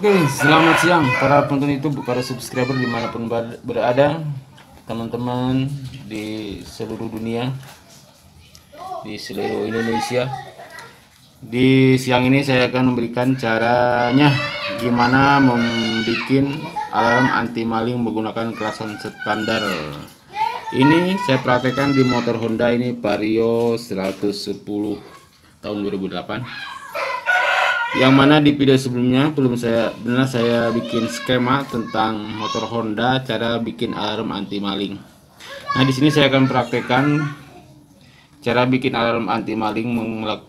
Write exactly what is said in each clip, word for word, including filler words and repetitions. Oke, selamat siang para penonton YouTube, para subscriber dimanapun berada, teman-teman di seluruh dunia, di seluruh Indonesia. Di siang ini saya akan memberikan caranya gimana membuat alarm anti maling menggunakan kelasan standar. Ini saya praktekkan di motor Honda ini, Vario seratus sepuluh tahun dua ribu delapan. Yang mana di video sebelumnya belum saya benar saya bikin skema tentang motor Honda cara bikin alarm anti maling. Nah, di sini saya akan praktekkan cara bikin alarm anti maling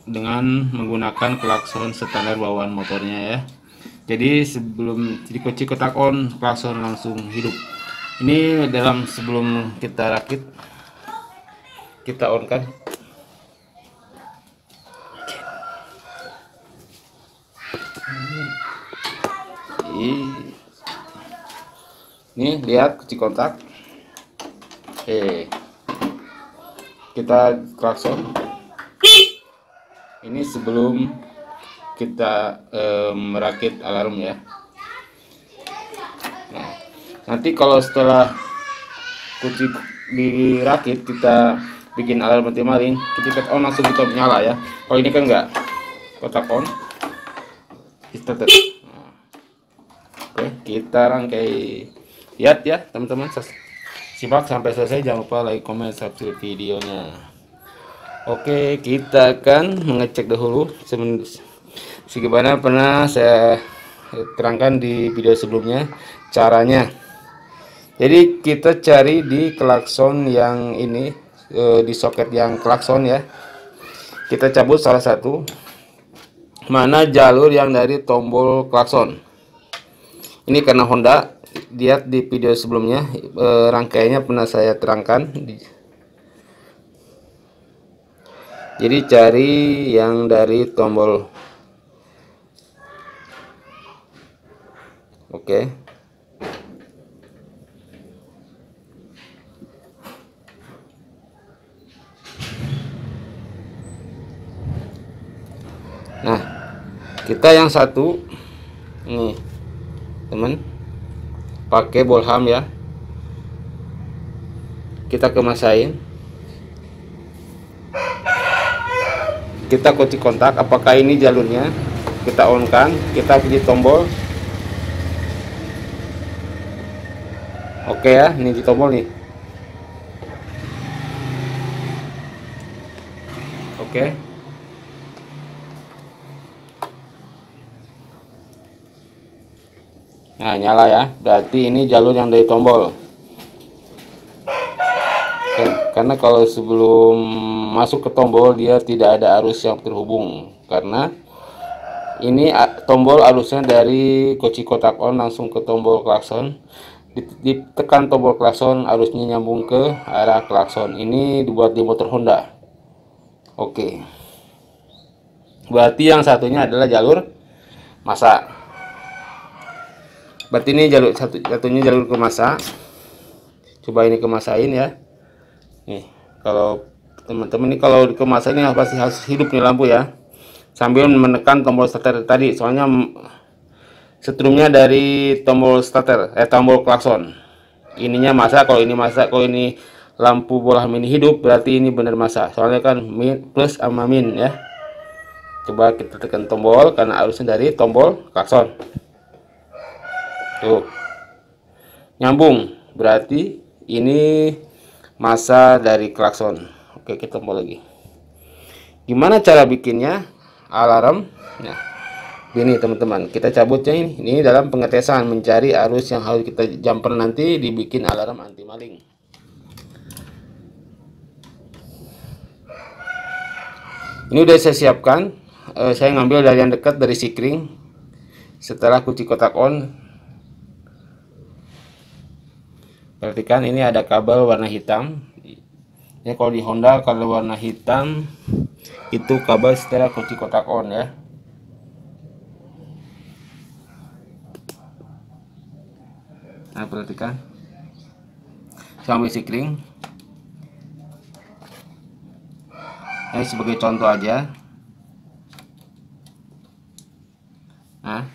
dengan menggunakan klakson standar bawaan motornya ya. Jadi sebelum dikunci kotak on, klakson langsung hidup. Ini dalam sebelum kita rakit, kita on kan. Ini lihat kunci kontak. Eh, kita klakson. Ini sebelum kita eh, merakit alarm ya. Nah, nanti kalau setelah kunci dirakit kita bikin alarm anti maling, kita on langsung kita nyala ya. Kalau ini kan enggak, kotak on. Kita kita rangkai, lihat ya teman-teman, simak sampai selesai, jangan lupa like, comment, subscribe videonya. Oke, kita akan mengecek dahulu sebagaimana pernah saya terangkan di video sebelumnya caranya. Jadi kita cari di klakson yang ini, di soket yang klakson ya, kita cabut salah satu, mana jalur yang dari tombol klakson. Ini karena Honda, lihat di video sebelumnya, e, rangkaiannya pernah saya terangkan. Jadi cari yang dari tombol. Oke. Nah, kita yang satu nih teman, pakai bolham ya, kita kemasain, kita kunci kontak, apakah ini jalurnya, kita on kan, kita pilih tombol. Oke ya, ini di tombol nih. Oke, nah nyala ya, berarti ini jalur yang dari tombol. Oke, karena kalau sebelum masuk ke tombol dia tidak ada arus yang terhubung, karena ini tombol arusnya dari kunci kotak on langsung ke tombol klakson, ditekan tombol klakson arusnya nyambung ke arah klakson. Ini dibuat di motor Honda. Oke, berarti yang satunya adalah jalur masa. Berarti ini jalur satu, satunya jalur kemasa. Coba ini kemasain ya. Nih, kalau teman-teman ini kalau dikemasain ini pasti harus hidup nih lampu ya. Sambil menekan tombol starter tadi, soalnya setrumnya dari tombol starter, eh tombol klakson. Ininya masa, kalau ini masa, kalau ini lampu bola mini hidup, berarti ini benar masa. Soalnya kan min plus sama min ya. Coba kita tekan tombol karena arusnya dari tombol klakson. Tuh, nyambung, berarti ini masa dari klakson. Oke, kita tombol lagi. Gimana cara bikinnya alarm? Nah, ini teman-teman, kita cabutnya ini, ini dalam pengetesan mencari arus yang harus kita jumper nanti dibikin alarm anti maling. Ini udah saya siapkan, e, saya ngambil dari yang dekat dari sikring setelah kunci kotak on. Perhatikan ini ada kabel warna hitam. Ya kalau di Honda kalau warna hitam itu kabel setelah kunci kotak on ya. Nah, perhatikan. Sampai sikring. Ini sebagai contoh aja. Nah.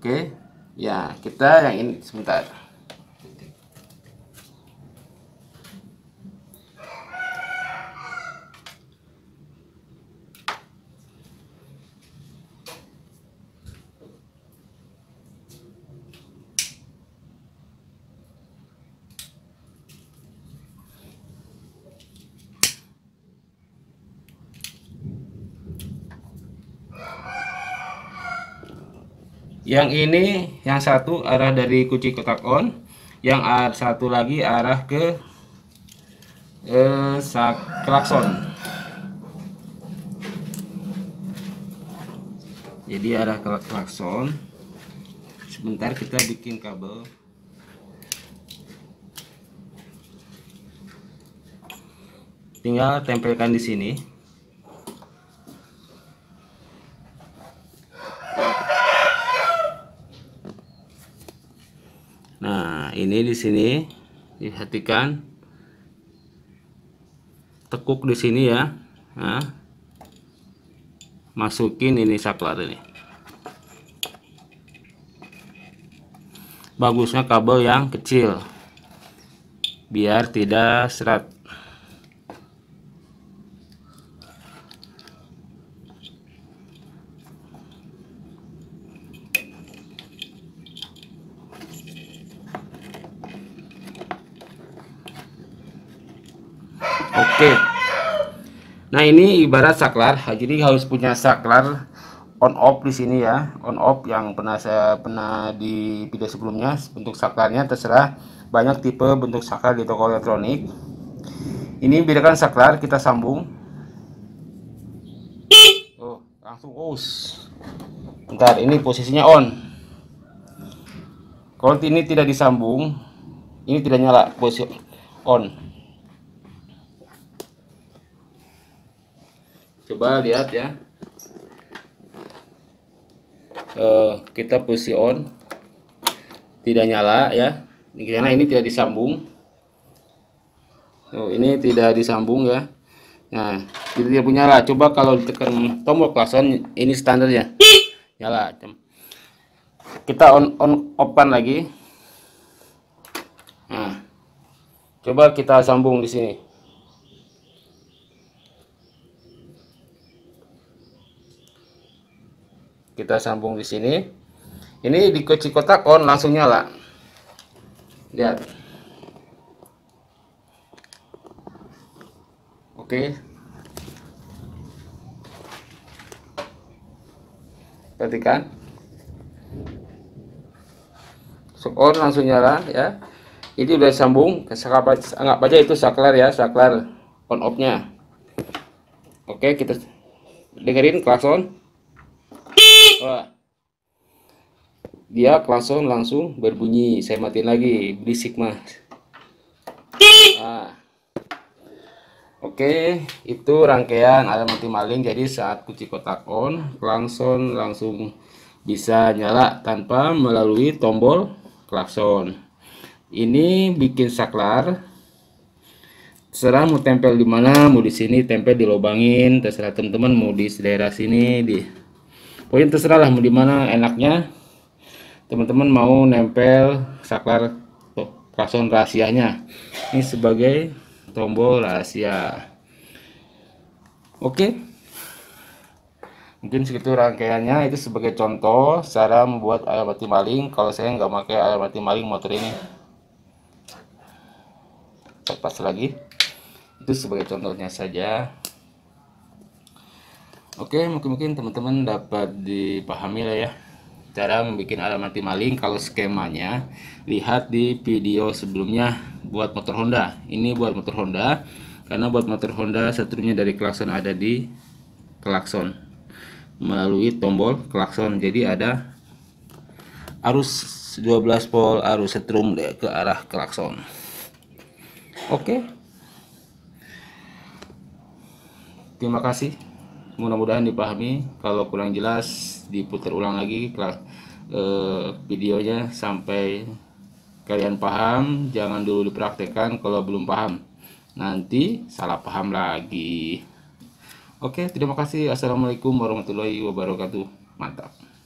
Oke, ya kita yang ini sebentar. Yang ini yang satu arah dari kunci kotak on, yang satu lagi arah ke eh, klakson. Jadi arah ke klakson. Sebentar kita bikin kabel. Tinggal tempelkan di sini. Ini di sini diperhatikan, tekuk di sini ya. Nah, masukin ini saklar ini. Bagusnya kabel yang kecil biar tidak seret. Oke. Nah, ini ibarat saklar, jadi harus punya saklar on off di sini ya. On off yang pernah saya pernah di video sebelumnya, bentuk saklarnya terserah, banyak tipe bentuk saklar di toko elektronik. Ini bedakan saklar, kita sambung. Oh, langsung us. Bentar, ini posisinya on. Kalau ini tidak disambung, ini tidak nyala posisi on. Coba lihat ya, uh, kita posisi on tidak nyala ya, karena ini tidak disambung. Oh, ini tidak disambung ya. Nah, jadi dia punya nyala. Coba kalau ditekan tombol klakson, ini standarnya nyala. Kita on on open lagi. Nah, coba kita sambung di sini. Kita sambung di sini. Ini di kunci kotak on langsung nyala. Lihat. Oke. Perhatikan. So, on langsung nyala ya. Ini udah sambung. Anggap aja itu saklar ya, saklar on off-nya. Oke, kita dengerin klakson. Wah. Dia klakson langsung berbunyi. Saya matiin lagi, berisik mah. Nah. Oke, itu rangkaian alarm anti maling. Jadi saat kunci kotak on, klakson langsung bisa nyala tanpa melalui tombol klakson. Ini bikin saklar. Terserah mau tempel di mana, mau di sini tempel dilobangin, terserah teman-teman mau di daerah sini di poin terserah lah mau dimana enaknya teman-teman mau nempel saklar klakson rahasianya ini sebagai tombol rahasia. Oke, mungkin segitu rangkaiannya, itu sebagai contoh cara membuat alarm anti maling. Kalau saya nggak pakai alarm anti maling motor ini, lepas lagi, itu sebagai contohnya saja. Oke, mungkin-mungkin teman-teman dapat dipahami lah ya cara membuat alarm anti maling. Kalau skemanya lihat di video sebelumnya buat motor Honda. Ini buat motor Honda karena buat motor Honda seterusnya dari klakson ada di klakson melalui tombol klakson. Jadi ada arus dua belas volt arus setrum ke arah klakson. Oke. Terima kasih. Mudah-mudahan dipahami. Kalau kurang jelas diputar ulang lagi eh, videonya sampai kalian paham. Jangan dulu dipraktekkan kalau belum paham, nanti salah paham lagi. Oke, terima kasih. Assalamualaikum warahmatullahi wabarakatuh. Mantap.